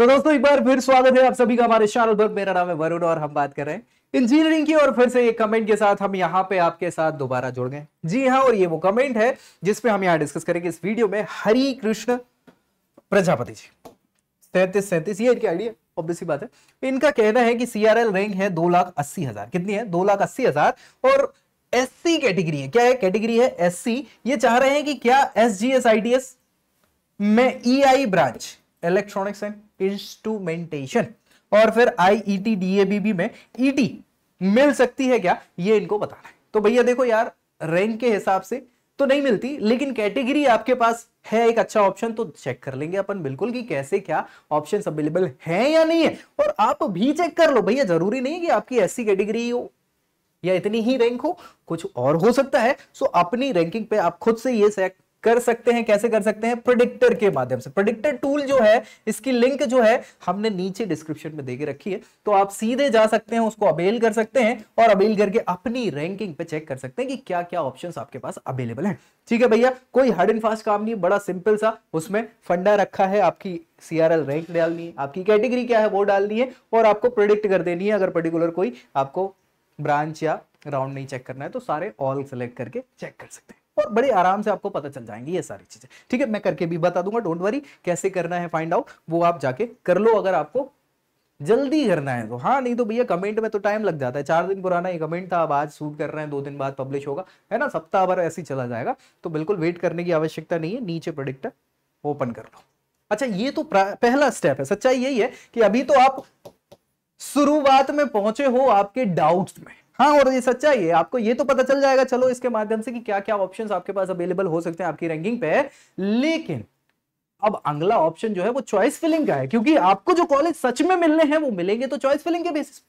दोस्तों एक बार फिर स्वागत है आप सभी का हमारे चैनल पर। मेरा नाम है वरुण और हम बात कर रहे हैं इंजीनियरिंग की, और फिर से एक कमेंट के साथ हम यहाँ पे आपके साथ दोबारा जुड़ गए। जी हाँ, और ये वो कमेंट है जिसपे हम यहाँ डिस्कस करेंगे इस वीडियो में। हरि कृष्ण प्रजापति जी 33 ये इनकी आईडी है, ऑब्वियस सी बात है। इनका कहना है कि CRL रैंक है 2,80,000। कितनी है? 2,80,000 और SC कैटेगरी है। क्या है? कैटेगरी है SC। ये चाह रहे हैं कि क्या SGSITS में EI branch electronics and instrumentation और फिर IIT DABB में ET मिल सकती है क्या, ये इनको बताना है। तो भैया देखो यार, रैंक के हिसाब से तो नहीं मिलती, लेकिन कैटेगरी आपके पास है एक अच्छा ऑप्शन, तो चेक कर लेंगे अपन बिल्कुल कि कैसे क्या ऑप्शन अवेलेबल है या नहीं है। और आप भी चेक कर लो भैया, जरूरी नहीं है कि आपकी SC कैटेगरी हो या इतनी ही रैंक हो, कुछ और हो सकता है। सो अपनी रैंकिंग पे आप खुद से ये चेक कर सकते हैं। कैसे कर सकते हैं? प्रेडिक्टर के माध्यम से। प्रेडिक्टर टूल जो है, इसकी लिंक जो है हमने नीचे डिस्क्रिप्शन में देके रखी है, तो आप सीधे जा सकते हैं, उसको अवेल कर सकते हैं और अवेल करके अपनी रैंकिंग पे चेक कर सकते हैं कि क्या क्या ऑप्शंस आपके पास अवेलेबल हैं। ठीक है भैया, कोई हार्ड एंड फास्ट काम नहीं, बड़ा सिंपल सा उसमें फंडा रखा है। आपकी CRL रैंक डालनी है, आपकी कैटेगरी क्या है वो डालनी है, और आपको प्रेडिक्ट कर देनी है। अगर पर्टिकुलर कोई आपको ब्रांच या राउंड नहीं चेक करना है तो सारे ऑल सेलेक्ट करके चेक कर सकते हैं, और बड़े आराम से आपको पता चल जाएंगी ये सारी चीजें। ठीक है, मैं करके भी बता दूंगा, डोंट वरी। कैसे करना है फाइंड आउट, वो आप जाके कर लो अगर आपको जल्दी करना है तो। हाँ, नहीं तो भैया कमेंट में तो टाइम लग जाता है। 4 दिन पुराना ये कमेंट था, अब आज शूट कर रहे हैं, 2 दिन बाद पब्लिश होगा, है ना। सप्ताह भर ऐसे ही चला जाएगा, तो बिल्कुल वेट करने की आवश्यकता नहीं है। नीचे प्रेडिक्टर ओपन कर लो। अच्छा, ये तो पहला स्टेप है। सच्चाई यही है कि अभी तो आप शुरुआत में पहुंचे हो आपके डाउट्स में। हाँ, और ये सच्चाई है, आपको ये तो पता चल जाएगा चलो इसके माध्यम से कि क्या क्या ऑप्शंस आपके पास अवेलेबल हो सकते हैं आपकी रैंकिंग पे। लेकिन अब अगला ऑप्शन जो है वो चॉइस फिलिंग का है, क्योंकि आपको जो कॉलेज सच में मिलने हैं वो मिलेंगे तो चॉइस फिलिंग के बेसिस।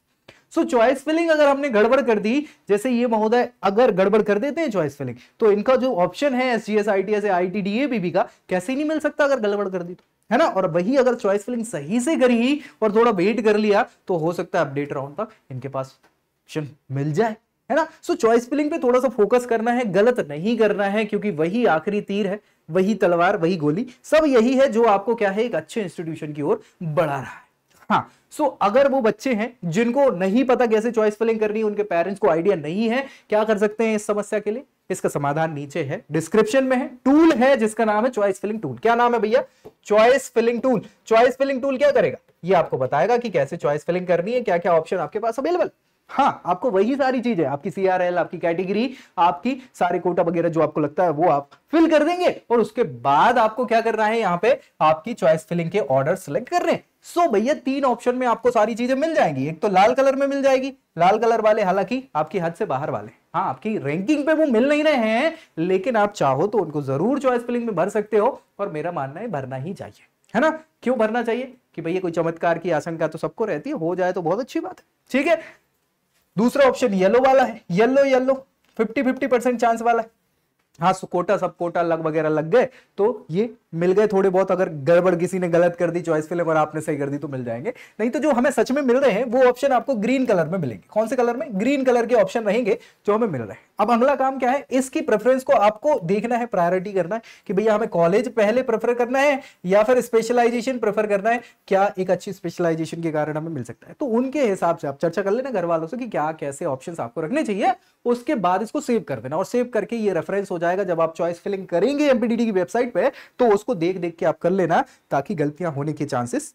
सो चॉइस फिलिंग अगर हमने गड़बड़ कर दी, जैसे ये महोदय अगर गड़बड़ कर देते हैं चॉइस फिलिंग, तो इनका जो ऑप्शन है SGSITS IIT DABB का कैसे ही नहीं मिल सकता अगर गड़बड़ कर दी तो, है ना। और वही अगर चॉइस फिलिंग सही से करी और थोड़ा वेट कर लिया तो हो सकता है अपडेट राउंड तक इनके पास ऑप्शन मिल जाए, है ना। सो चॉइस फिलिंग पे थोड़ा सा फोकस करना है, गलत नहीं करना है, क्योंकि वही आखिरी तीर है, वही तलवार, वही गोली, सब यही है जो आपको क्या है एक अच्छे इंस्टीट्यूशन की ओर बढ़ा रहा है। हाँ, सो अगर वो बच्चे हैं जिनको नहीं पता कैसे चॉइस फिलिंग करनी है, उनके पेरेंट्स को आइडिया नहीं है, क्या कर सकते हैं इस समस्या के लिए? इसका समाधान नीचे है, डिस्क्रिप्शन में है, टूल है जिसका नाम है चॉइस फिलिंग टूल। क्या नाम है भैया? Choice filling tool. Choice filling tool क्या करेगा? ये आपको बताएगा कि कैसे चॉइस फिलिंग करनी है, क्या क्या ऑप्शन आपके पास अवेलेबल। हाँ, आपको वही सारी चीजें, आपकी CRL, आपकी कैटेगरी, आपकी सारे कोटा वगैरह जो आपको लगता है वो आप फिल कर देंगे, और उसके बाद आपको क्या करना है, यहाँ पे आपकी चॉइस फिलिंग के ऑर्डर सिलेक्ट करने। सो भैया 3 ऑप्शन में आपको सारी चीजें मिल जाएंगी। एक तो लाल कलर में मिल जाएगी, लाल कलर वाले हालांकि आपकी हद से बाहर वाले, हाँ आपकी रैंकिंग पे वो मिल नहीं रहे हैं, लेकिन आप चाहो तो उनको जरूर चॉइस फिलिंग में भर सकते हो, और मेरा मानना है भरना ही चाहिए, है ना। क्यों भरना चाहिए? कि भैया कोई चमत्कार की आशंका तो सबको रहती है, हो जाए तो बहुत अच्छी बात है। ठीक है, दूसरा ऑप्शन येलो वाला है, येलो 50% चांस वाला है। हाँ, कोटा सब कोटा लग वगैरह लग गए तो ये मिल गए थोड़े बहुत। अगर गड़बड़ किसी ने गलत कर दी चॉइस फिलिंग और आपने सही कर दी तो मिल जाएंगे, नहीं तो जो हमें सच में मिल रहे हैं वो ऑप्शन आपको ग्रीन कलर में मिलेंगे। कौन से कलर में? ग्रीन कलर के ऑप्शन रहेंगे जो हमें मिल रहे हैं। अब अगला काम क्या है, इसकी प्रेफरेंस को आपको देखना है, प्रायोरिटी करना है कि भैया हमें कॉलेज पहले प्रेफर करना है या फिर स्पेशलाइजेशन प्रेफर करना है। क्या एक अच्छी स्पेशलाइजेशन के कारण हमें मिल सकता है? तो उनके हिसाब से आप चर्चा कर लेना घर वालों से कि क्या कैसे ऑप्शन आपको रखने चाहिए। उसके बाद इसको सेव कर देना, और सेव करके ये रेफरेंस हो जाएगा। जब आप चॉइस फिलिंग करेंगे MPDTT की वेबसाइट पे तो उसको देख देख के आप कर लेना, ताकि गलतियां होने के चांसेस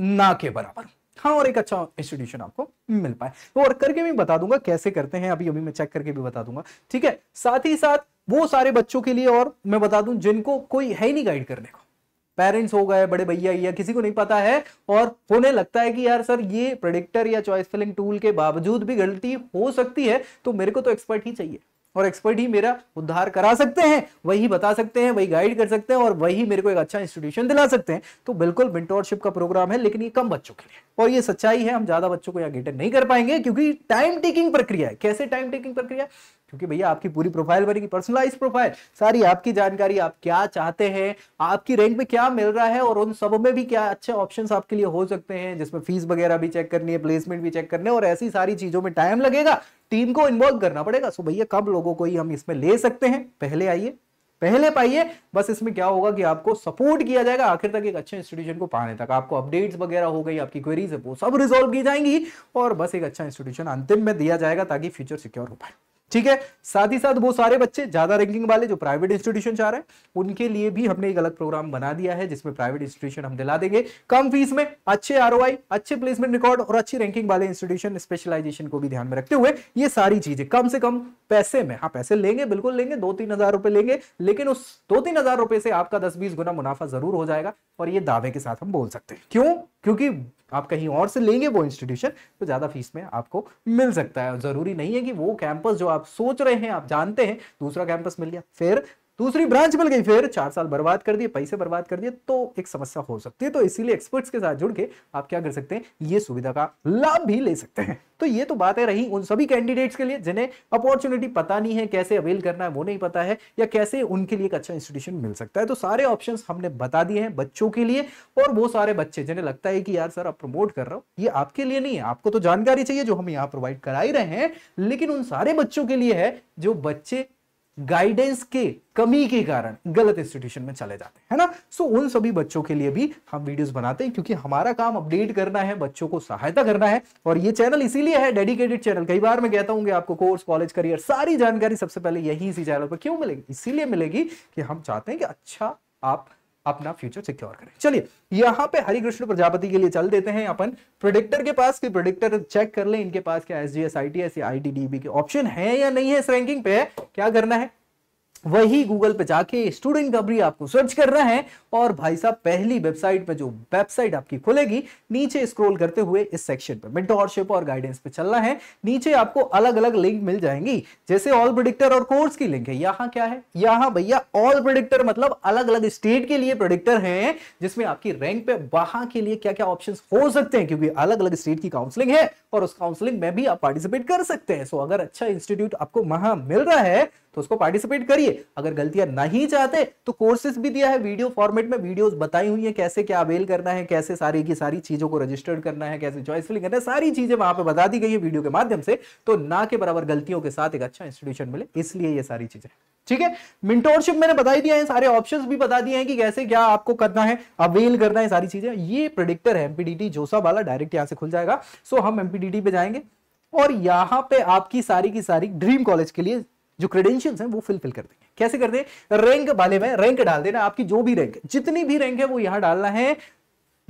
ना के बराबर। हाँ, और एक अच्छा इंस्टीट्यूशन आपको मिल पाए। और करके भी बता दूंगा कैसे करते हैं, अभी अभी मैं चेक करके भी बता दूंगा। ठीक है, साथ ही साथ वो सारे बच्चों के लिए और मैं बता दूं जिनको कोई है ही नहीं गाइड करने को, पेरेंट्स हो गए, बड़े भैया या किसी को नहीं पता है, और होने लगता है कि यार सर ये प्रेडिक्टर या चॉइस फिलिंग टूल के बावजूद भी गलती हो सकती है, तो मेरे को तो एक्सपर्ट ही चाहिए, और एक्सपर्ट ही मेरा उद्धार करा सकते हैं, वही बता सकते हैं, वही गाइड कर सकते हैं, और वही मेरे को एक अच्छा इंस्टीट्यूशन दिला सकते हैं। तो बिल्कुल मेंटोरशिप का प्रोग्राम है, लेकिन ये कम बच्चों के लिए, और ये सच्चाई है। हम ज्यादा बच्चों को यहाँ गेटर नहीं कर पाएंगे क्योंकि टाइम टेकिंग प्रक्रिया है। कैसे टाइम टेकिंग प्रक्रिया? क्योंकि भैया आपकी पूरी प्रोफाइल बनेगी, पर्सनलाइज प्रोफाइल, सारी आपकी जानकारी, आप क्या चाहते हैं, आपकी रैंक में क्या मिल रहा है, और उन सब में भी क्या अच्छे ऑप्शंस आपके लिए हो सकते हैं, जिसमें फीस वगैरह भी चेक करनी है, प्लेसमेंट भी चेक करने, और ऐसी सारी चीजों में टाइम लगेगा, टीम को इन्वॉल्व करना पड़ेगा। सो भैया कम लोगों को ही हम इसमें ले सकते हैं, पहले आइए पहले पाइए। बस इसमें क्या होगा कि आपको सपोर्ट किया जाएगा आखिर तक एक अच्छे इंस्टीट्यूशन को पाने तक। आपको अपडेट्स वगैरह हो गई, आपकी क्वेरीज है वो सब रिजोल्व की जाएंगी और बस एक अच्छा इंस्टीट्यूशन अंतिम में दिया जाएगा ताकि फ्यूचर सिक्योर हो पाए। ठीक है, साथ ही साथ वो सारे बच्चे ज्यादा रैंकिंग वाले जो प्राइवेट इंस्टीट्यूशन चाह रहे हैं उनके लिए भी हमने एक अलग प्रोग्राम बना दिया है जिसमें प्राइवेट इंस्टीट्यूशन हम दिला देंगे कम फीस में अच्छे आरओआई, अच्छे प्लेसमेंट रिकॉर्ड और अच्छी रैंकिंग वाले इंस्टीट्यूशन, स्पेशलाइजेशन को भी ध्यान में रखते हुए ये सारी चीजें कम से कम पैसे में। हाँ, पैसे लेंगे, बिल्कुल लेंगे, 2-3 हज़ार रुपए लेंगे, लेकिन उस 2-3 हज़ार रुपए से आपका 10-20 गुना मुनाफा जरूर हो जाएगा और ये दावे के साथ हम बोल सकते हैं। क्यों? क्योंकि आप कहीं और से लेंगे वो इंस्टीट्यूशन तो ज़्यादा फीस में आपको मिल सकता है। ज़रूरी नहीं है कि वो कैंपस जो आप सोच रहे हैं, आप जानते हैं, दूसरा कैंपस मिल गया, फिर दूसरी ब्रांच मिल गई, फिर 4 साल बर्बाद कर दिए, पैसे बर्बाद कर दिए, तो एक समस्या हो सकती है। तो इसीलिए एक्सपर्ट्स के साथ जुड़ के आप क्या कर सकते हैं, ये सुविधा का लाभ भी ले सकते हैं। तो ये तो बातें रही उन सभी कैंडिडेट्स के लिए जिन्हें अपॉर्चुनिटी पता नहीं है, कैसे अवेल करना है वो नहीं पता है, या कैसे उनके लिए एक अच्छा इंस्टीट्यूशन मिल सकता है। तो सारे ऑप्शंस हमने बता दिए हैं बच्चों के लिए। और वो सारे बच्चे जिन्हें लगता है कि यार सर आप प्रमोट कर रहे हो, ये आपके लिए नहीं है, आपको तो जानकारी चाहिए जो हम यहाँ प्रोवाइड करा ही रहे हैं, लेकिन उन सारे बच्चों के लिए है जो बच्चे गाइडेंस के कमी के कारण गलत इंस्टीट्यूशन में चले जाते हैं, है ना। सो उन सभी बच्चों के लिए भी हम वीडियोस बनाते हैं क्योंकि हमारा काम अपडेट करना है, बच्चों को सहायता करना है। और ये चैनल इसीलिए है डेडिकेटेड चैनल। कई बार मैं कहता हूँ कि आपको कोर्स, कॉलेज, करियर सारी जानकारी सबसे पहले यही इसी चैनल पर क्यों मिलेगी, इसीलिए मिलेगी कि हम चाहते हैं कि अच्छा आप अपना फ्यूचर सिक्योर करें। चलिए यहाँ पे हरि कृष्ण प्रजापति के लिए चल देते हैं अपन प्रेडिक्टर के पास कि प्रेडिक्टर चेक कर लें इनके पास क्या SGSITS या IITDB के ऑप्शन है या नहीं है इस रैंकिंग पे। क्या करना है, वही गूगल पे जाके स्टूडेंट खबरी आपको सर्च करना है और भाई साहब पहली वेबसाइट पे, जो वेबसाइट आपकी खुलेगी, नीचे स्क्रॉल करते हुए इस सेक्शन पे मेंटरशिप और गाइडेंस पे चलना है। नीचे आपको अलग अलग लिंक मिल जाएंगी, जैसे ऑल प्रेडिक्टर और कोर्स की लिंक है। यहाँ क्या है, यहाँ भैया ऑल प्रेडिक्टर मतलब अलग अलग स्टेट के लिए प्रेडिक्टर है जिसमें आपकी रैंक पे वहां के लिए क्या क्या ऑप्शन हो सकते हैं, क्योंकि अलग अलग स्टेट की काउंसलिंग है और उस काउंसलिंग में भी आप पार्टिसिपेट कर सकते हैं। सो अगर अच्छा इंस्टीट्यूट आपको वहां मिल रहा है तो उसको पार्टिसिपेट करिए। अगर गलतियां नहीं चाहते तो कोर्सेज भी दिया है वीडियो फॉर्मेट में, वीडियोस बताई हुई है कैसे क्या अवेल करना है, कैसे सारी की सारी चीजों को रजिस्टर करना है, कैसे चॉइस फिलिंग करना है, सारी चीजें वहां पे बता दी गई है वीडियो के माध्यम से। तो ना के बराबर गलतियों के साथ एक अच्छा इंस्टीट्यूशन मिले, इसलिए ये सारी चीजें। ठीक है, मेंटोरशिप मैंने बता ही दिया है, सारे ऑप्शंस भी बता दिए हैं कि कैसे क्या आपको करना है, अवेल करना है, सारी चीजें। ये प्रेडिक्टर है MPDTT जोसा वाला, डायरेक्ट यहाँ से खुल जाएगा। सो हम MPDTT पे जाएंगे और यहाँ पे आपकी सारी की सारी ड्रीम कॉलेज के लिए जो क्रेडेंशियल्स हैं वो फिल कर देंगे। कैसे कर दें, रैंक वाले में रैंक डाल देना, आपकी जो भी रैंक, जितनी भी रैंक है वो यहां डालना है।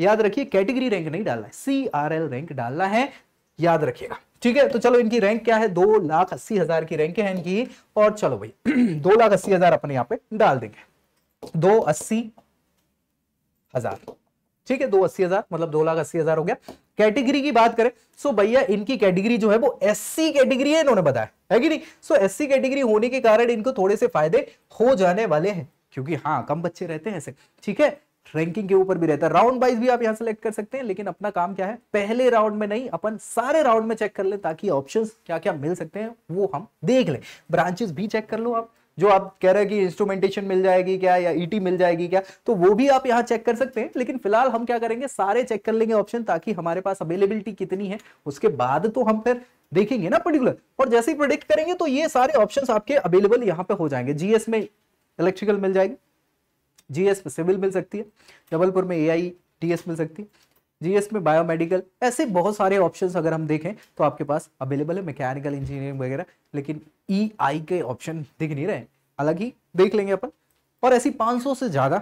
याद रखिए कैटेगरी रैंक नहीं डालना है, CRL रैंक डालना है, याद रखिएगा। ठीक है, तो चलो इनकी रैंक क्या है, 2,80,000 की रैंक है इनकी। और चलो भाई 2,80,000 अपने यहाँ पे डाल देंगे, 2,80,000। ठीक है, 2,80,000 मतलब 2,80,000 हो गया। कैटेगरी की बात करें सो भैया इनकी कैटेगरी जो है वो SC कैटेगरी है, इन्होंने बताया है कि नहीं। सो SC कैटेगरी होने के कारण इनको थोड़े से फायदे हो जाने वाले हैं क्योंकि हाँ कम बच्चे रहते हैं ऐसे। ठीक है, रैंकिंग के ऊपर भी रहता है, राउंड वाइज भी आप यहाँ सेलेक्ट कर सकते हैं, लेकिन अपना काम क्या है, पहले राउंड में नहीं, अपन सारे राउंड में चेक कर ले ताकि ऑप्शन क्या क्या मिल सकते हैं वो हम देख लें। ब्रांचेस भी चेक कर लो आप, जो आप कह रहे हैं कि इंस्ट्रूमेंटेशन मिल जाएगी क्या या ET मिल जाएगी क्या, तो वो भी आप यहाँ चेक कर सकते हैं। लेकिन फिलहाल हम क्या करेंगे, सारे चेक कर लेंगे ऑप्शन ताकि हमारे पास अवेलेबिलिटी कितनी है, उसके बाद तो हम फिर देखेंगे ना पर्टिकुलर। और जैसे ही प्रेडिक्ट करेंगे तो ये सारे ऑप्शंस आपके अवेलेबल यहाँ पे हो जाएंगे। GS में इलेक्ट्रिकल मिल जाएगी, GS में सिविल मिल सकती है, जबलपुर में AITS मिल सकती है, GS में बायोमेडिकल, ऐसे बहुत सारे ऑप्शंस अगर हम देखें तो आपके पास अवेलेबल है, मैकेनिकल इंजीनियरिंग वगैरह। लेकिन EI के ऑप्शन दिख नहीं रहे, हालांकि देख लेंगे अपन। और ऐसी 500 से ज़्यादा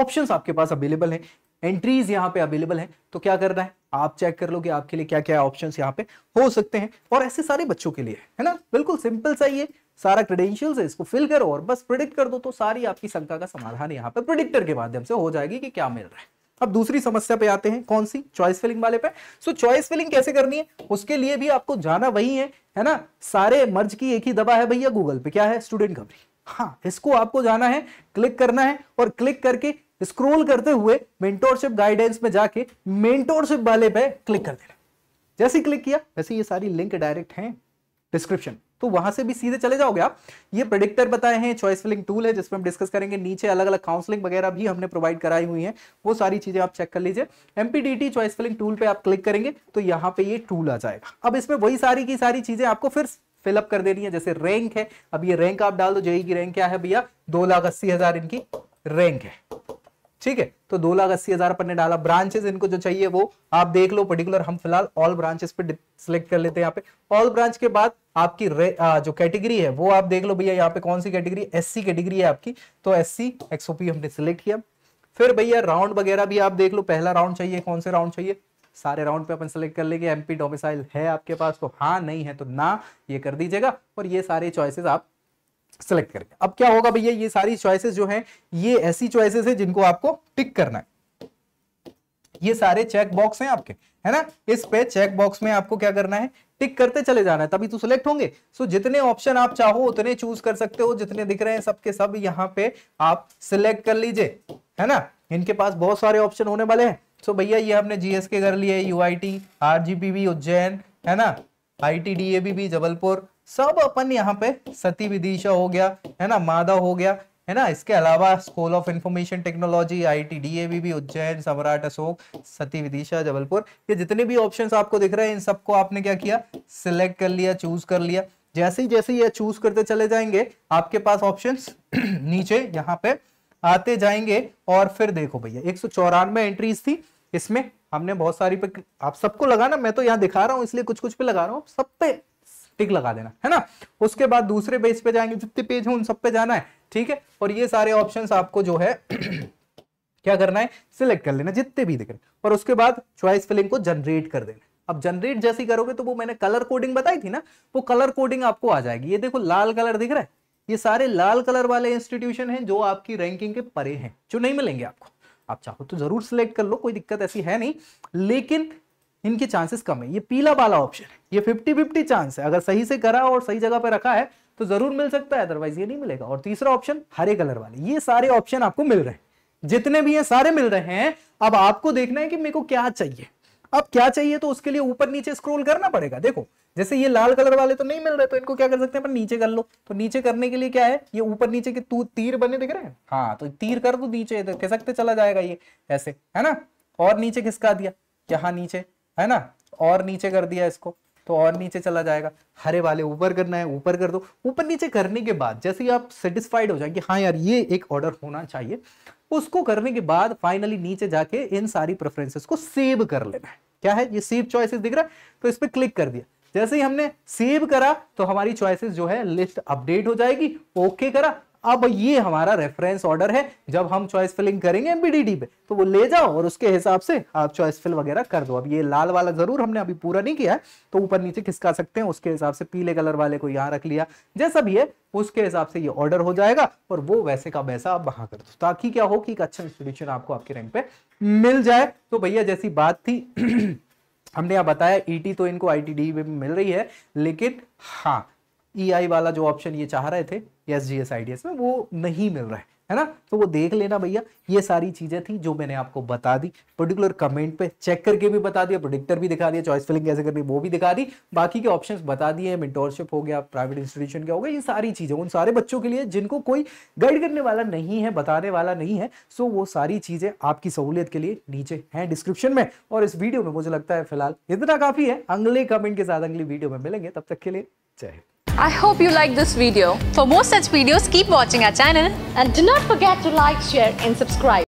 ऑप्शंस आपके पास अवेलेबल हैं, एंट्रीज यहाँ पे अवेलेबल हैं। तो क्या करना है, आप चेक कर लो कि आपके लिए क्या क्या ऑप्शंस यहाँ पे हो सकते हैं और ऐसे सारे बच्चों के लिए है ना। बिल्कुल सिंपल सा ये सारा क्रेडेंशियल्स है, इसको फिल करो और बस प्रेडिक्ट कर दो, तो सारी आपकी शंका का समाधान यहाँ पे प्रेडिक्टर के माध्यम से हो जाएगी कि क्या मिल रहा है। अब दूसरी समस्या पे आते हैं, कौन सी, चॉइस फिलिंग वाले पे। सो चॉइस फिलिंग कैसे करनी है उसके लिए भी आपको जाना वही है ना। सारे मर्ज की एक ही दवा है भैया गूगल पे, क्या है, स्टूडेंट खबरी। हाँ, इसको आपको जाना है, क्लिक करना है और क्लिक करके स्क्रॉल करते हुए मेंटोरशिप गाइडेंस में जाके मेंटोरशिप वाले पे क्लिक कर देना। जैसे क्लिक किया वैसे ये सारी लिंक डायरेक्ट है डिस्क्रिप्शन, तो वहां से भी सीधे चले जाओगे आप। ये प्रेडिक्टर बताए हैं, चॉइस फिलिंग टूल है जिसमें हम डिस्कस करेंगे, नीचे अलग अलग काउंसलिंग वगैरह भी हमने प्रोवाइड कराई हुई है, वो सारी चीजें आप चेक कर लीजिए। MPDTT चॉइस फिलिंग टूल पे आप क्लिक करेंगे तो यहाँ पे ये टूल आ जाएगा। अब इसमें वही सारी की सारी चीजें आपको फिर फिलअप कर देनी है। जैसे रैंक है, अब ये रैंक आप डाल दो, जेई की रैंक क्या है भैया 2,80,000 इनकी रैंक है, ठीक है। तो 2,80,000 अपन ने डाला। ब्रांचेस इनको जो चाहिए वो आप देख लो पर्टिकुलर, हम फिलहाल ऑल ब्रांचेस पे सिलेक्ट कर लेते हैं। यहाँ पे ऑल ब्रांच के बाद आपकी जो कैटेगरी है वो आप देख लो भैया, यहाँ पे कौन सी कैटेगरी, एससी कैटेगरी है आपकी, तो एससी एक्सओपी हमने सिलेक्ट किया। फिर भैया राउंड वगैरह भी आप देख लो, पहला राउंड चाहिए, कौन से राउंड चाहिए, सारे राउंड पे अपन सिलेक्ट कर लेंगे। एमपी डोमिसाइल है आपके पास तो हाँ, नहीं है तो ना, ये कर दीजिएगा। और ये सारे चॉइसेस आप सिलेक्ट करेंगे। अब क्या होगा भैया, ये सारी चॉइसेस जो हैं ये ऐसी चॉइसेस हैं जिनको आपको टिक करना है। ये सारे चेक बॉक्स हैं आपके, है ना, इस पे चेक बॉक्स में आपको क्या करना है, टिक करते चले जाना है, तभी तो सिलेक्ट होंगे। सो जितने ऑप्शन आप चाहो उतने चूज कर सकते हो, जितने दिख रहे हैं सबके सब यहाँ पे आप सिलेक्ट कर लीजिए, है ना। इनके पास बहुत सारे ऑप्शन होने वाले हैं। सो भैया ये हमने जीएसके कर लिए, यूआईटी, आरजीपीवी उज्जैन, है ना, आईटीडी एबीबी जबलपुर, सब अपन यहाँ पे सती विदिशा हो गया, है ना, मादा हो गया, है ना। इसके अलावा school of information technology, ITD ABB Ujjain, Samrat Ashok, सती विदिशा, जबलपुर, ये जितने भी ऑप्शंस आपको दिख रहे हैं इन सबको आपने क्या किया, सिलेक्ट कर लिया, चूज कर लिया। जैसे ही ये चूज करते चले जाएंगे आपके पास ऑप्शंस नीचे यहाँ पे आते जाएंगे। और फिर देखो भैया 194 एंट्रीज थी, इसमें हमने बहुत सारी पे आप सबको लगाना, मैं तो यहाँ दिखा रहा हूँ इसलिए कुछ कुछ पे लगा रहा हूँ, सब पे टिक लगा देना, है ना। उसके बाद दूसरे पेज पे जाएंगे, जितने पेज हो उन सब पे जाना है, ठीक है। और ये सारे ऑप्शंस आपको जो है क्या करना है, सिलेक्ट कर लेना जितने भी दिख रहे। और उसके बाद चॉइस फिलिंग को जनरेट कर देना। अब जनरेट जैसी करोगे तो वो मैंने कलर कोडिंग बताई थी ना, वो कलर कोडिंग आपको आ जाएगी। ये देखो लाल कलर दिख रहा है, ये सारे लाल कलर वाले इंस्टीट्यूशन हैं जो आपकी रैंकिंग के परे हैं, जो नहीं मिलेंगे आपको। आप चाहो तो जरूर सिलेक्ट कर लो, कोई दिक्कत ऐसी है नहीं, लेकिन इनके चांसेस कम है। ये पीला वाला ऑप्शन है, ये 50-50 चांस है, अगर सही से करा और सही जगह पे रखा है तो जरूर मिल सकता है, अदरवाइज ये नहीं मिलेगा। और तीसरा ऑप्शन हरे कलर वाले, ये सारे ऑप्शन आपको मिल रहे हैं, जितने भी हैं सारे मिल रहे हैं। अब आपको देखना है कि मेरे को क्या चाहिए। अब क्या चाहिए तो उसके लिए ऊपर नीचे स्क्रॉल करना पड़ेगा। देखो जैसे ये लाल कलर वाले तो नहीं मिल रहे, तो इनको क्या कर सकते हैं, पर नीचे कर लो। तो नीचे करने के लिए क्या है, ये ऊपर नीचे के तीर बने दिख रहे हैं, हाँ तो तीर कर दो, नीचे खिसकते चला जाएगा ये ऐसे, है ना। और नीचे खिसका दिया, यहाँ नीचे, है ना, और नीचे कर दिया इसको, तो और नीचे चला जाएगा। हरे वाले ऊपर करना है, ऊपर कर दो। ऊपर नीचे करने के बाद जैसे ही आप सेटिस्फाइड हो जाएंगे, हाँ यार ये एक ऑर्डर होना चाहिए, उसको करने के बाद फाइनली नीचे जाके इन सारी प्रेफरेंसेस को सेव कर लेना है। क्या है, ये सेव चॉइसेस दिख रहा है, तो इस पर क्लिक कर दिया। जैसे ही हमने सेव करा तो हमारी चॉइसेस जो है लिस्ट अपडेट हो जाएगी। ओके करा, अब ये हमारा रेफरेंस ऑर्डर है। जब हम चॉइस फिलिंग करेंगे एमपीडीटी पे तो वो ले जाओ और उसके हिसाब से आप चॉइस फिल वगैरह कर दो। अब ये लाल वाला जरूर हमने अभी पूरा नहीं किया है, तो ऊपर नीचे खिसका सकते हैं, उसके हिसाब से पीले कलर वाले को यहाँ रख लिया, जैसा भी है उसके हिसाब से ये ऑर्डर हो जाएगा और वो वैसे का वैसा आप वहां कर दो, ताकि क्या हो कि एक अच्छा इंस्टीट्यूशन आपको आपके रैंक पे मिल जाए। तो भैया जैसी बात थी हमने यहाँ बताया, ईटी तो इनको आईटीडी में मिल रही है, लेकिन हाँ ईआई वाला जो ऑप्शन ये चाह रहे थे एसजीएसआईटीएस में वो नहीं मिल रहा है ना। तो वो देख लेना भैया। ये सारी चीजें थी जो मैंने आपको बता दी, पर्टिकुलर कमेंट पे चेक करके भी बता दिया, प्रेडिक्टर भी दिखा दिया, चॉइस फिलिंग कैसे करनी वो भी दिखा दी, बाकी के ऑप्शंस बता दिए, मेंटोरशिप हो गया, प्राइवेट इंस्टीट्यूशन क्या हो गया, ये सारी चीजें उन सारे बच्चों के लिए जिनको कोई गाइड करने वाला नहीं है, बताने वाला नहीं है। सो वो सारी चीजें आपकी सहूलियत के लिए नीचे है डिस्क्रिप्शन में। और इस वीडियो में मुझे लगता है फिलहाल इतना काफी है, अगले कमेंट के साथ अगली वीडियो में मिलेंगे, तब तक के लिए जय Hind. I hope you liked this video. For more such videos, keep watching our channel and do not forget to like, share and subscribe.